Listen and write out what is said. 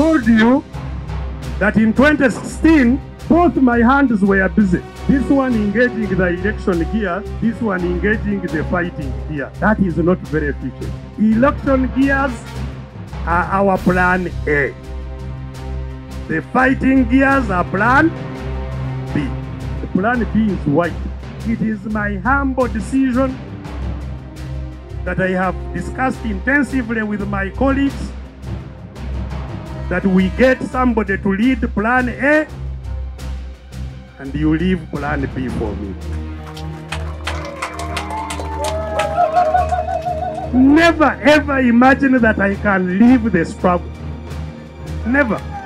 told you that in 2016, both my hands were busy. This one engaging the election gear, this one engaging the fighting gear. That is not very efficient. Election gears are our plan A. The fighting gears are plan B. The plan B is white. It is my humble decision that I have discussed intensively with my colleagues that we get somebody to lead plan A, and you leave plan B for me. Never ever imagine that I can leave the struggle. Never.